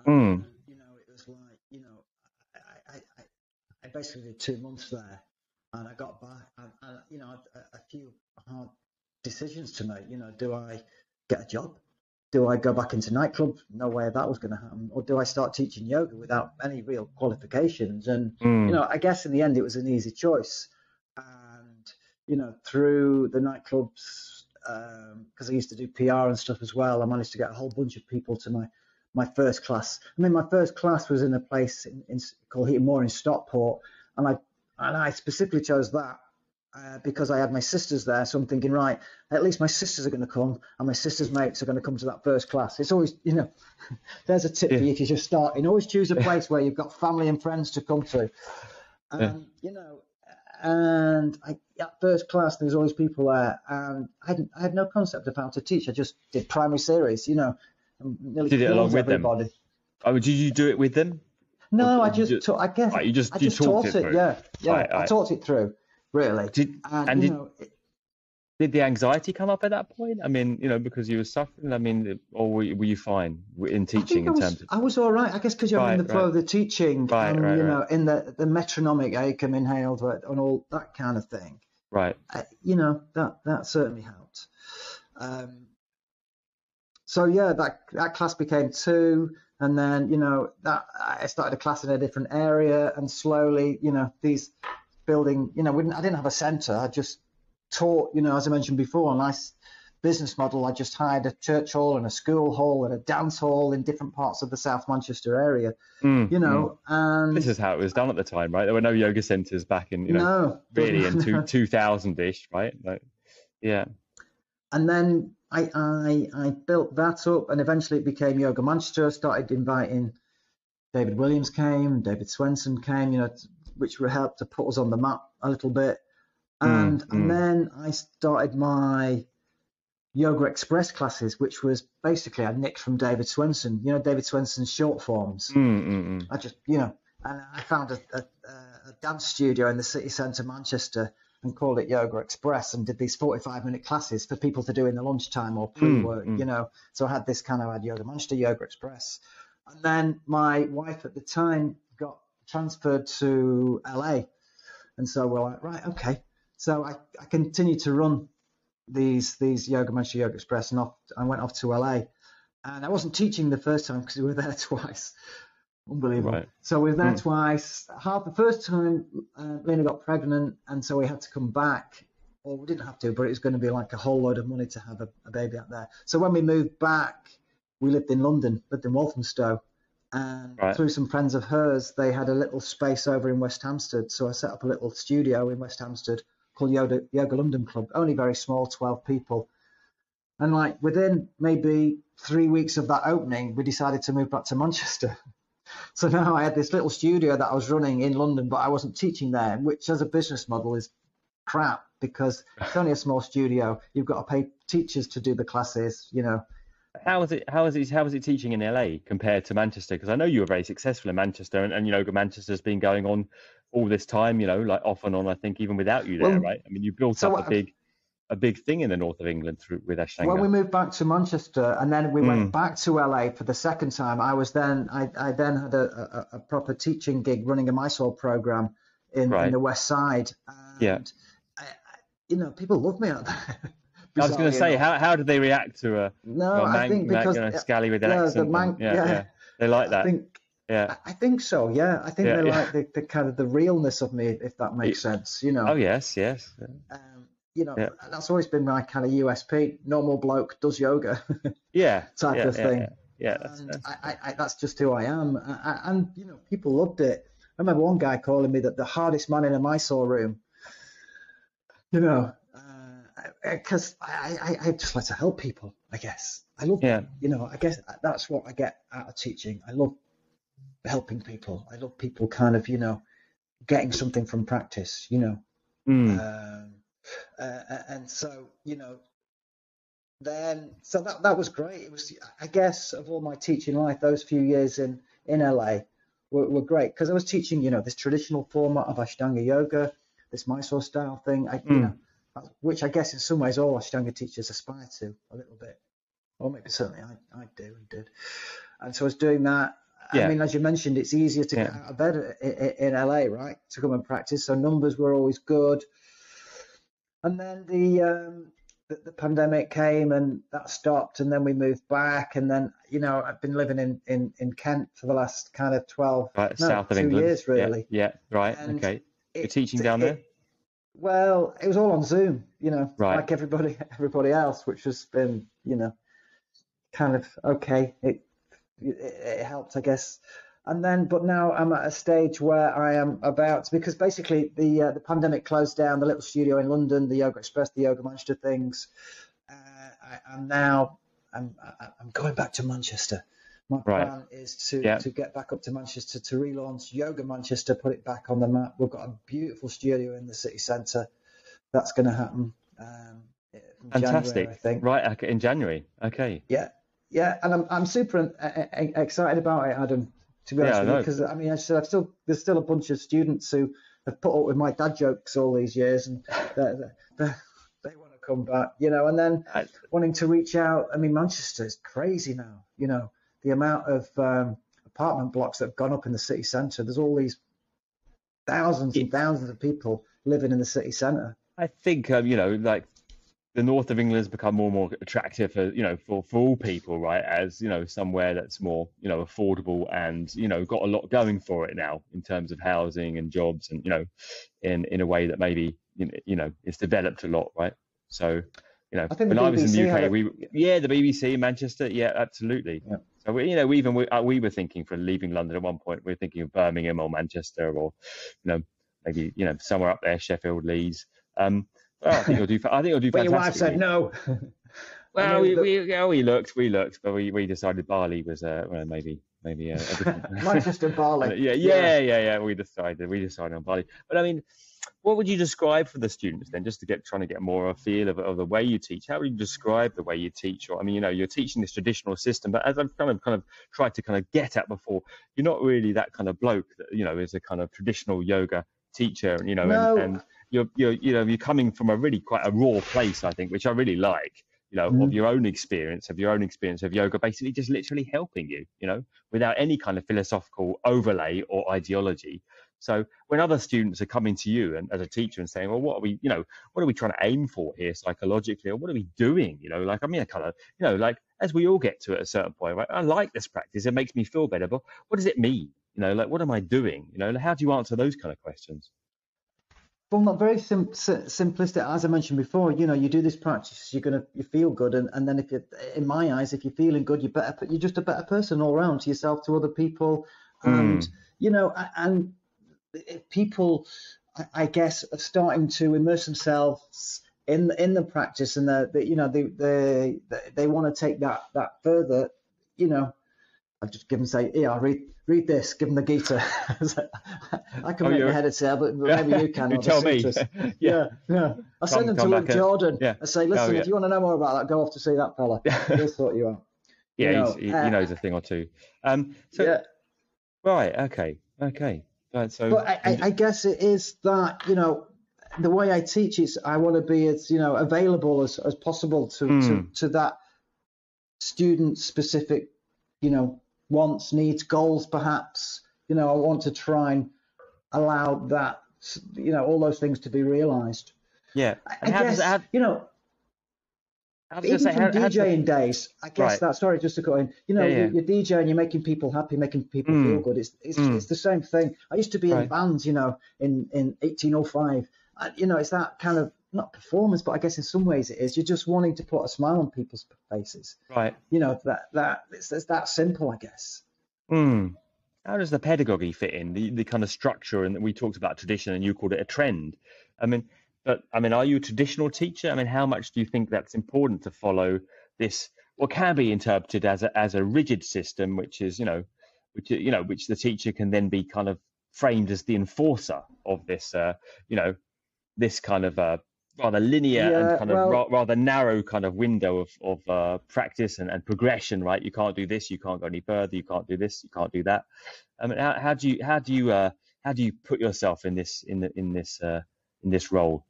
um, mm. you know, it was like, you know, I, I, I, I basically did two months there. And I got back, and, and you know, I had a few hard decisions to make. You know, do I get a job? Do I go back into nightclub? No way that was going to happen. Or do I start teaching yoga without any real qualifications? And mm. you know, I guess in the end, it was an easy choice. And you know, through the nightclubs, because um, I used to do P R and stuff as well, I managed to get a whole bunch of people to my my first class. I mean, my first class was in a place in, in, called Heathmore in Stockport, and I. And I specifically chose that uh, because I had my sisters there. So I'm thinking, right, at least my sisters are going to come, and my sisters' mates are going to come to that first class. It's always, you know, there's a tip yeah. for you if you're just starting. Always choose a place where you've got family and friends to come to. Um, and, yeah. you know, and I, at first class, there's always people there. And I, had, I had no concept of how to teach. I just did primary series, you know. Nearly did it along with everybody. them? Oh, did you do it with them? No, I just, just I guess right, you just, I just you taught, taught it, it yeah, yeah. Right, I right. taught it through, really. Did, and, and you did, know, it, Did the anxiety come up at that point? I mean, you know, because you were suffering, I mean, or were you, were you fine in teaching in was, terms of... I was all right, I guess, because you're right, in the flow right. of the teaching, right, and, right, you know, right. in the, the metronomic acum inhaled and all that kind of thing. Right. Uh, you know, that, that certainly helped. Um, so, yeah, that, that class became two. And then, you know, that I started a class in a different area, and slowly, you know, these building, you know, we didn't, I didn't have a centre. I just taught, you know, as I mentioned before, a nice business model. I just hired a church hall and a school hall and a dance hall in different parts of the South Manchester area, mm, you know. Mm. And this is how it was done at the time, right? There were no yoga centres back in, you know, no, really in two, two thousand-ish, right? Like, yeah. And then... I, I I built that up, and eventually it became Yoga Manchester. I started inviting David Williams came, David Swenson came, you know, which were helped to put us on the map a little bit. And, mm, and mm. then I started my Yoga Express classes, which was basically I nicked from David Swenson, you know, David Swenson's short forms. Mm, mm, mm. I just, you know, and I found a, a, a dance studio in the city centre, Manchester, and called it Yoga Express, and did these forty-five minute classes for people to do in the lunchtime or pre-work, mm, mm. you know. So I had this kind of, I had Yoga Manchester, Yoga Express. And then my wife at the time got transferred to L A. And so we're like, right, okay. So I, I continued to run these these Yoga Manchester, Yoga Express, and off, I went off to L A. And I wasn't teaching the first time because we were there twice. Unbelievable. Right. So we were there mm. twice. Half the first time, uh, Lena got pregnant, and so we had to come back. Or well, we didn't have to, but it was going to be like a whole load of money to have a, a baby out there. So when we moved back, we lived in London, lived in Walthamstow, and right. through some friends of hers, they had a little space over in West Hampstead. So I set up a little studio in West Hampstead called Yoga, Yoga London Club. Only very small, twelve people. And like within maybe three weeks of that opening, we decided to move back to Manchester. So now I had this little studio that I was running in London, but I wasn't teaching there, which as a business model is crap because it's only a small studio. You've got to pay teachers to do the classes, you know. How is it? How is it? How is it teaching in L A compared to Manchester? Because I know you were very successful in Manchester, and, and you know, Manchester's been going on all this time, you know, like off and on. I think even without you there, well, right? I mean, you built so up a big, a big thing in the north of England through with Ashtanga. Well, we moved back to Manchester, and then we mm. went back to L A for the second time. I was then, I, I then had a, a, a proper teaching gig running a Mysore program in, right. in the West Side. And yeah, I, I, you know, people love me out there. I was going to say, how how did they react to a no? A man, I think because man, you know, Scally with an yeah, accent. The man, and, yeah, yeah, yeah, they like that. I think, yeah, I think so. Yeah, I think yeah, they yeah. like the, the kind of the realness of me, if that makes yeah. sense. You know. Oh yes, yes. Um, You know, yeah. that's always been my kind of U S P. Normal bloke does yoga, yeah, type yeah, of yeah, thing. Yeah, yeah that's, that's... I, I, that's just who I am. I, I, and you know, people loved it. I remember one guy calling me that the hardest man in a Mysore room. You know, because uh, I, I, I just like to help people. I guess I love. Yeah. Them. You know, I guess that's what I get out of teaching. I love helping people. I love people kind of, you know, getting something from practice. You know. Mm. Um, Uh, and so, you know, then so that that was great. It was, I guess, of all my teaching life, those few years in in L A were, were great because I was teaching, you know, this traditional format of Ashtanga yoga, this Mysore style thing, I, mm. you know, which I guess in some ways all Ashtanga teachers aspire to a little bit, or maybe certainly I, I do and did. And so I was doing that. Yeah. I mean, as you mentioned, it's easier to yeah. get out of bed in, in L A, right, to come and practice. So numbers were always good. And then the, um, the the pandemic came and that stopped, and then we moved back, and then, you know, I've been living in, in, in Kent for the last kind of twelve right, no, south of two England. years really. Yeah, yeah. right. And okay. You're it, teaching down it, there? Well, it was all on Zoom, you know, right. like everybody everybody else, which has been, you know, kind of okay. It, it it helped, I guess. And then, but now I'm at a stage where I am about, because basically the uh, the pandemic closed down the little studio in London, the Yoga Express, the Yoga Manchester things. Uh, I, I'm now, I'm I'm going back to Manchester. My right. plan is to, yeah. to get back up to Manchester, to relaunch Yoga Manchester, put it back on the map. We've got a beautiful studio in the city centre. That's going to happen um, in Fantastic. January, I think. Right, in January. Okay. Yeah, yeah, and I'm, I'm super excited about it, Adam. To be honest yeah, with you, because I mean, I said I've still there's still a bunch of students who have put up with my dad jokes all these years, and they're, they're, they're, they want to come back, you know, and then I, wanting to reach out. I mean, Manchester is crazy now, you know, the amount of um, apartment blocks that have gone up in the city centre. There's all these thousands and thousands of people living in the city centre. I think, um, you know, like the north of England has become more and more attractive for, you know, for, for all people, right, as, you know, somewhere that's more, you know, affordable and, you know, got a lot going for it now in terms of housing and jobs and, you know, in, in a way that maybe, you know, it's developed a lot, right? So, you know, I when I was in the U K, a... we yeah, the B B C, Manchester, yeah, absolutely. Yeah. So, we, you know, we even we, we were thinking for leaving London at one point, we were thinking of Birmingham or Manchester or, you know, maybe, you know, somewhere up there, Sheffield, Leeds. Um, well, I think you'll do. I think you'll do. But your wife said no. Well, we, we, yeah, we looked, we looked, but we, we decided Bali was uh, well, maybe maybe uh, Manchester, Bali. Yeah, yeah, yeah, yeah, yeah. We decided we decided on Bali. But I mean, what would you describe for the students then, just to get trying to get more of a feel of, of the way you teach? How would you describe the way you teach? Or I mean, you know, you're teaching this traditional system, but as I've kind of kind of tried to kind of get at before, you're not really that kind of bloke that, you know, is a kind of traditional yoga teacher, you know, no. and. and You're, you're, you know, you're coming from a really quite a raw place, I think, which I really like, you know, mm. of your own experience, of your own experience of yoga, basically just literally helping you, you know, without any kind of philosophical overlay or ideology. So when other students are coming to you and as a teacher and saying, well, what are we, you know, what are we trying to aim for here psychologically, or what are we doing? You know, like, I mean, I kind of, you know, like as we all get to at a certain point, right? I like this practice. It makes me feel better. But what does it mean? You know, like, what am I doing? You know, how do you answer those kind of questions? Well, not very sim simplistic, as I mentioned before. You know, you do this practice, you're gonna you feel good, and, and then if you, in my eyes, if you're feeling good, you're better. You're just a better person all around, to yourself, to other people, and mm. you know, and people, I guess, are starting to immerse themselves in in the practice, and that you know they they they want to take that that further. You know, I've just given say, yeah, I read. Read this, give them the Gita. I can oh, make my head and say, but maybe you can. You tell me. yeah. yeah, yeah. I send come, them to Luke Jordan. And... Yeah. I say, listen, oh, yeah. if you want to know more about that, go off to see that fella. He'll sort you out. Yeah, you know, he's, he, uh, he knows a thing or two. Um, so, yeah. Right, okay, okay. Right, so, but I, I guess it is that, you know, the way I teach is I want to be as, you know, available as, as possible to, mm. to, to that student-specific, you know, wants, needs, goals, perhaps, you know, I want to try and allow that, you know, all those things to be realised. Yeah. And I how guess, does have, you know, how does even say, from how, DJing how days, I guess right. that, sorry, just to go in, you know, yeah, yeah. You're, you're DJing, you're making people happy, making people mm. feel good. It's it's, mm. it's the same thing. I used to be right. in bands, you know, in, in eighteen oh five. I, you know, it's that kind of, not performance, but I guess in some ways it is. You're just wanting to put a smile on people's faces, right? You know, that that it's, it's that simple, I guess. Mm. How does the pedagogy fit in? The the kind of structure, and we talked about tradition, and you called it a trend. I mean, but I mean, are you a traditional teacher? I mean, how much do you think that's important to follow this, or can be interpreted as a as a rigid system, which is you know, which you know, which the teacher can then be kind of framed as the enforcer of this, uh, you know, this kind of uh. rather linear yeah, and kind of well, ra rather narrow kind of window of, of uh, practice and, and progression, right? You can't do this, you can't go any further, you can't do this, you can't do that. I mean, how, how do you how do you uh, how do you put yourself in this in the, in this uh, in this role?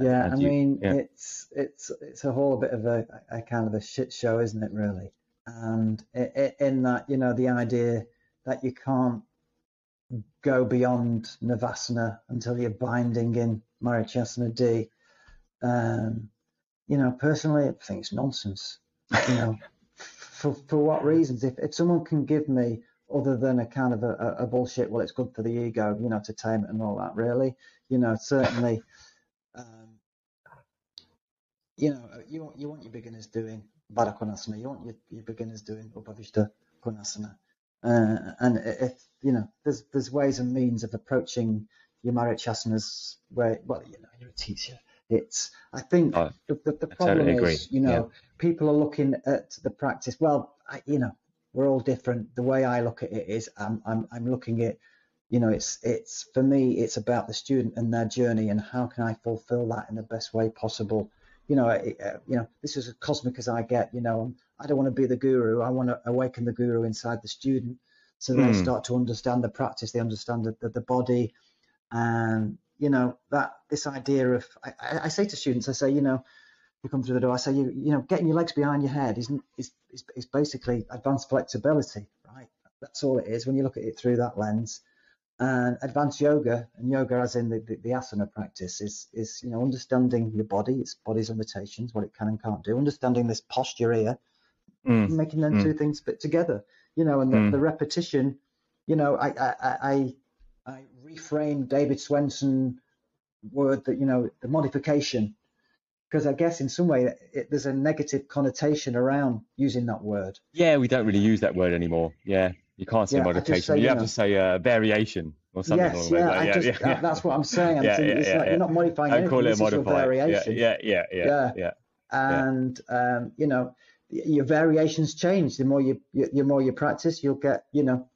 Yeah, I you, mean, yeah. it's it's it's a whole bit of a, a kind of a shit show, isn't it, really? And it, it, in that, you know, the idea that you can't go beyond navasana until you're binding in Marichyasana D. Um, you know, personally, I think it's nonsense. You know, for for what reasons? If if someone can give me other than a kind of a, a bullshit, well, it's good for the ego, you know, to tame it and all that. Really, you know, certainly, um, you know, you want you want your beginners doing Konasana, you want your, your beginners doing Upavishta Konasana, uh, and if you know, there's there's ways and means of approaching. Your Marichyasana's where, well, you know, you're a teacher. It's, I think oh, the, the, the problem totally is, agree. you know, yeah. people are looking at the practice. Well, I, you know, we're all different. The way I look at it is I'm, I'm, I'm looking at, you know, it's, it's for me, it's about the student and their journey and how can I fulfill that in the best way possible. You know, it, uh, you know, this is as cosmic as I get, you know, I don't want to be the guru. I want to awaken the guru inside the student. So mm. they start to understand the practice. They understand the, the, the body. And you know, that this idea of, I, I say to students, I say, you know, you come through the door, I say, you, you know, getting your legs behind your head isn't, is, is, is basically advanced flexibility, right? That's all it is when you look at it through that lens. And advanced yoga, and yoga as in the, the, the asana practice, is, is, you know, understanding your body, its body's limitations, what it can and can't do, understanding this posture here, mm. making them mm. two things fit together, you know, and the, mm. the repetition, you know, I, I, I, I reframed David Swenson word that, you know, the modification, because I guess in some way it, there's a negative connotation around using that word. Yeah, we don't really use that word anymore. Yeah. You can't say yeah, modification. Say, you, you know, have to say uh, variation or something. Yes, yeah, like that. I yeah, just, yeah, yeah. That's what I'm saying. I'm yeah, saying yeah, it's yeah, like yeah. You're not modifying anything. I call it a variation. Yeah, yeah, yeah, yeah, yeah. And um, you know, your variations change. The more you, you, the more you practice, you'll get, you know.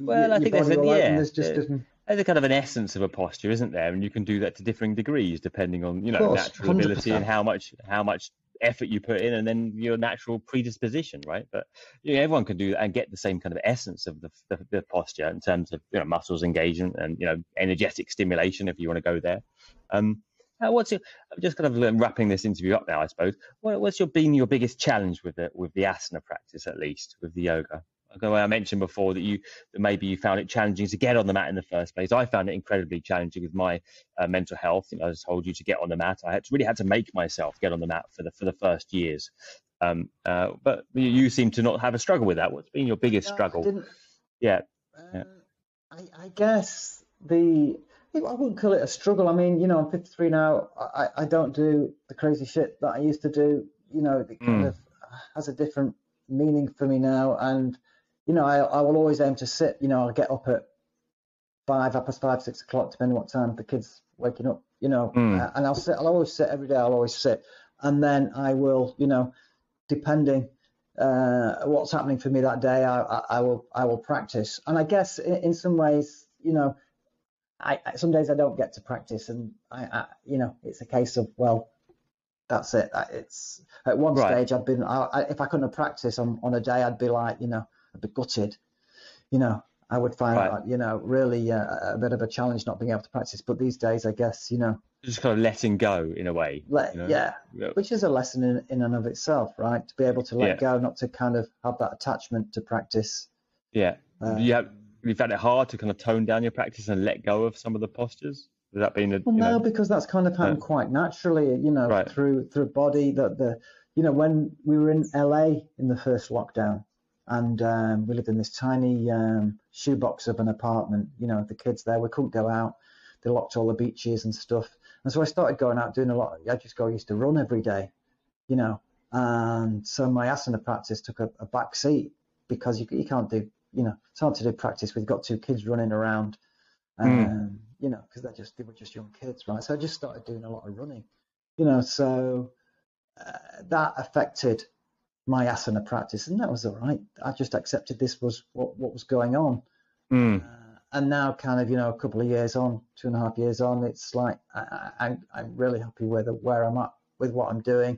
Well, I think there's a, yeah, there's just a, there's a kind of an essence of a posture, isn't there? And you can do that to differing degrees depending on, you know, course, natural one hundred percent. Ability and how much, how much. effort you put in, and then your natural predisposition, right? But you know, everyone can do that and get the same kind of essence of the, the, the posture in terms of, you know, muscles engagement and, you know, energetic stimulation, if you want to go there. Um what's your, I'm just kind of wrapping this interview up now, I suppose, what, what's your been your biggest challenge with it, with the asana practice, at least with the yoga? I mentioned before that you that maybe you found it challenging to get on the mat in the first place. I found it incredibly challenging with my uh, mental health. You know, I was told you to get on the mat. I had to, really had to make myself get on the mat for the for the first years. Um, uh, but you, you seem to not have a struggle with that. What's been your biggest no, struggle? Yeah, um, yeah. I, I guess the I wouldn't call it a struggle. I mean, you know, I'm fifty-three now. I, I don't do the crazy shit that I used to do. You know, it kind mm. of has a different meaning for me now, and you know, I, I will always aim to sit, you know, I'll get up at five, half past five, six o'clock, depending on what time the kid's waking up, you know, mm. uh, and I'll sit, I'll always sit every day, I'll always sit. And then I will, you know, depending uh, what's happening for me that day, I, I, I will I will practice. And I guess in, in some ways, you know, I, I some days I don't get to practice, and, I, I you know, it's a case of, well, that's it. It's at one right. stage I've been, I, I, if I couldn't practice on, on a day, I'd be like, you know, I'd be gutted, you know, I would find right. out, you know, really uh, a bit of a challenge not being able to practice. But these days, I guess, you know, just kind of letting go in a way. Let, you know? Yeah, yeah, which is a lesson in, in and of itself, right? To be able to let yeah. go, not to kind of have that attachment to practice. Yeah. Uh, you have, you found it hard to kind of tone down your practice and let go of some of the postures? Has that been a, well, no, know, because that's kind of happened uh, quite naturally, you know, right. through through body. That the, you know, when we were in L A in the first lockdown, and um, we lived in this tiny um, shoebox of an apartment, you know, the kids there, we couldn't go out, they locked all the beaches and stuff. And so I started going out doing a lot, I just go, I used to run every day, you know, and so my asana practice took a, a back seat, because you, you can't do, you know, it's hard to do practice with got two kids running around, um, mm. you know, because they're just, they were just young kids, right? So I just started doing a lot of running, you know, so uh, that affected my asana practice, and that was all right. I just accepted this was what, what was going on. Mm. Uh, and now kind of, you know, a couple of years on, two and a half years on, it's like, I, I, I'm really happy with where I'm at, with what I'm doing.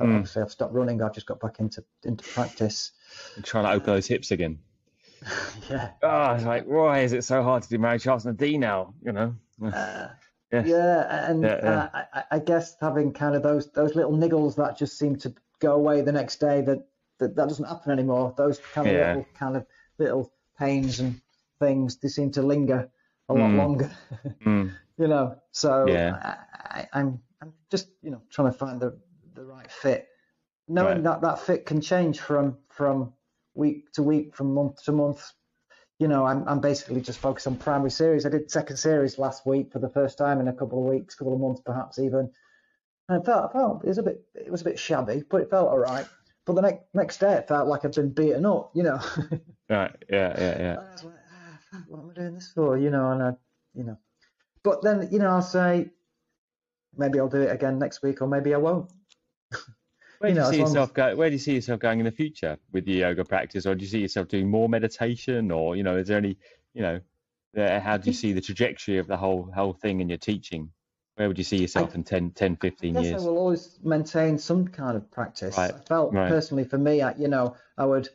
Mm. Obviously I've stopped running, I've just got back into, into practice. You're trying to open those hips again. Yeah. Oh, it's like, why is it so hard to do Marichyasana D now, you know? Uh, yes. Yeah, and yeah, yeah. Uh, I, I guess having kind of those, those little niggles that just seem to go away the next day, that, that that doesn't happen anymore. Those kind of yeah. little kind of little pains and things, they seem to linger a lot mm. longer. mm. You know, so yeah. I, I, I'm I'm just, you know, trying to find the the right fit, knowing right. that that fit can change from from week to week, from month to month. You know, I'm I'm basically just focused on primary series. I did second series last week for the first time in a couple of weeks, couple of months perhaps even. And it felt, I felt it was a bit, it was a bit shabby, but it felt all right. But the next next day, it felt like I'd been beaten up, you know. Right? Yeah, yeah, yeah. I was like, ah, what am I doing this for? You know, and I, you know. But then, you know, I'll say, maybe I'll do it again next week, or maybe I won't. Where do you, you know, see yourself as... go? Where do you see yourself going in the future with your yoga practice, or do you see yourself doing more meditation, or you know, is there any, you know, uh, how do you see the trajectory of the whole whole thing in your teaching? Where would you see yourself I, in ten, fifteen I guess years? I will always maintain some kind of practice. Right. I felt right. personally for me, I, you know, I would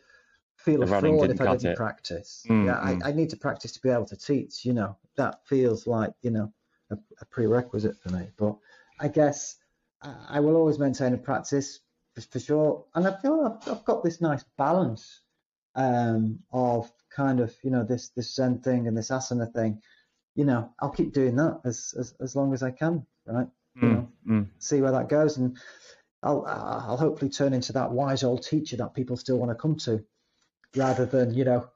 feel the a fraud if I didn't it. practice. Mm, yeah, mm. I, I need to practice to be able to teach, you know, that feels like, you know, a, a prerequisite for me. But I guess I, I will always maintain a practice for, for sure. And I feel I've, I've got this nice balance um, of kind of, you know, this, this Zen thing and this asana thing. You know, I'll keep doing that as, as, as long as I can, right? Mm, you know, mm. See where that goes. And I'll, I'll hopefully turn into that wise old teacher that people still want to come to, rather than, you know,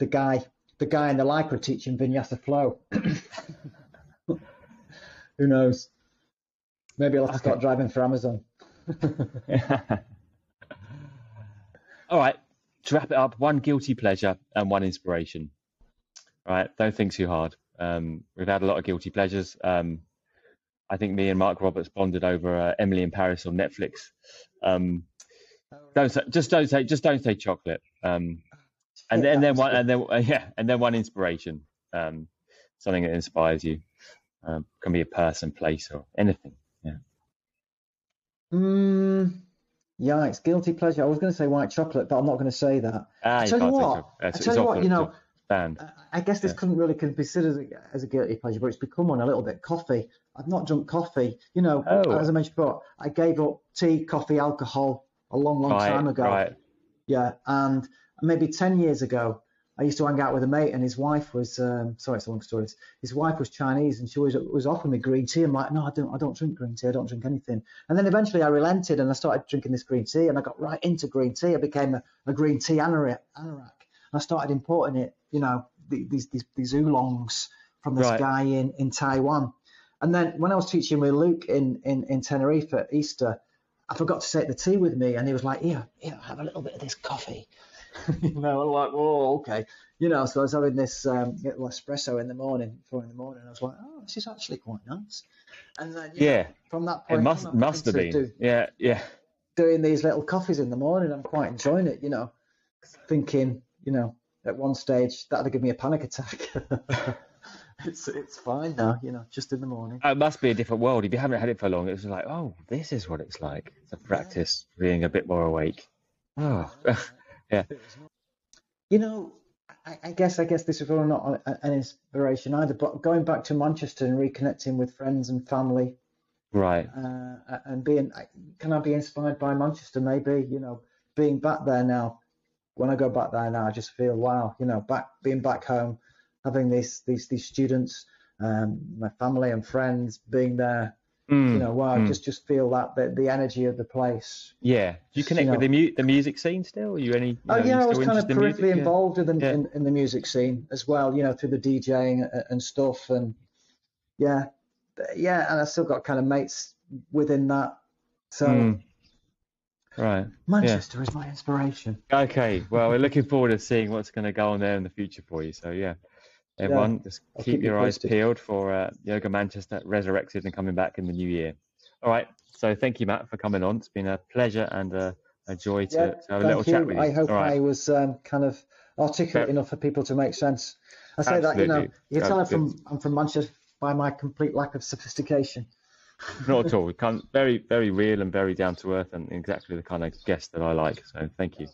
the guy, the guy in the lycra teaching vinyasa flow. Who knows? Maybe I'll have to okay. start driving for Amazon. Yeah. All right. To wrap it up, one guilty pleasure and one inspiration. All right. Don't think too hard. Um, we've had a lot of guilty pleasures. Um, I think me and Mark Roberts bonded over uh, Emily in Paris on Netflix. Um, don't say, just don't say, just don't say chocolate. Um, and yeah, then, and then one, and then uh, yeah, and then one inspiration. Um, something that inspires you. Um, can be a person, place, or anything. Yeah. Mm, yeah, it's guilty pleasure. I was going to say white chocolate, but I'm not going to say that. Ah, I tell you what, I tell you what, you know. Band. I guess this yeah. couldn't really be considered as a guilty pleasure, but it's become one a little bit. Coffee. I've not drunk coffee. You know, oh. as I mentioned before, I gave up tea, coffee, alcohol a long, long right, time ago. Right. Yeah, and maybe ten years ago, I used to hang out with a mate, and his wife was, um, sorry, it's a long story. His wife was Chinese, and she was, was offering me green tea. I'm like, no, I don't, I don't drink green tea. I don't drink anything. And then eventually I relented, and I started drinking this green tea, and I got right into green tea. I became a, a green tea anorak. I started importing it, you know, these these, these oolongs from this right. guy in, in Taiwan. And then when I was teaching with Luke in, in, in Tenerife at Easter, I forgot to take the tea with me. And he was like, here, here, have a little bit of this coffee. You know, I'm like, oh, okay. You know, so I was having this um, little espresso in the morning, four in the morning. And I was like, oh, this is actually quite nice. And then, yeah, know, from that point, it must, on, must have been. Do, yeah, yeah. Doing these little coffees in the morning, I'm quite enjoying it, you know, thinking, you know, at one stage that'd give me a panic attack. it's it's fine now, you know, just in the morning. It must be a different world. If you haven't had it for long, it's like, oh, this is what it's like to practice yeah. being a bit more awake. Oh, yeah. You know, I, I guess I guess this is really not an inspiration either, but going back to Manchester and reconnecting with friends and family, right? Uh, and being, can I be inspired by Manchester? Maybe, you know, being back there now. When I go back there now, I just feel, wow, you know, back being back home, having these these these students, um, my family and friends being there, mm, you know, wow, mm. just just feel that the, the energy of the place. Yeah, do you connect you with know. the mu the music scene still? Are you any? You oh know, yeah, I was kind of peripherally in involved yeah. in, in in the music scene as well, you know, through the DJing and stuff, and yeah, yeah, and I still got kind of mates within that, so. Mm. Right. Manchester yeah. is my inspiration. Okay. Well, we're looking forward to seeing what's going to go on there in the future for you. So, yeah, everyone, yeah, just keep, keep your posted. eyes peeled for uh, Yoga Manchester resurrected and coming back in the new year. All right. So, thank you, Matt, for coming on. It's been a pleasure and a, a joy to, yeah, to have a little you. chat with you. I hope right. I was um, kind of articulate yeah. enough for people to make sense. I say Absolutely. that, you know, you can tell I'm from, I'm from Manchester by my complete lack of sophistication. Not at all. We can't, very, very real and very down to earth, and exactly the kind of guest that I like. So thank you.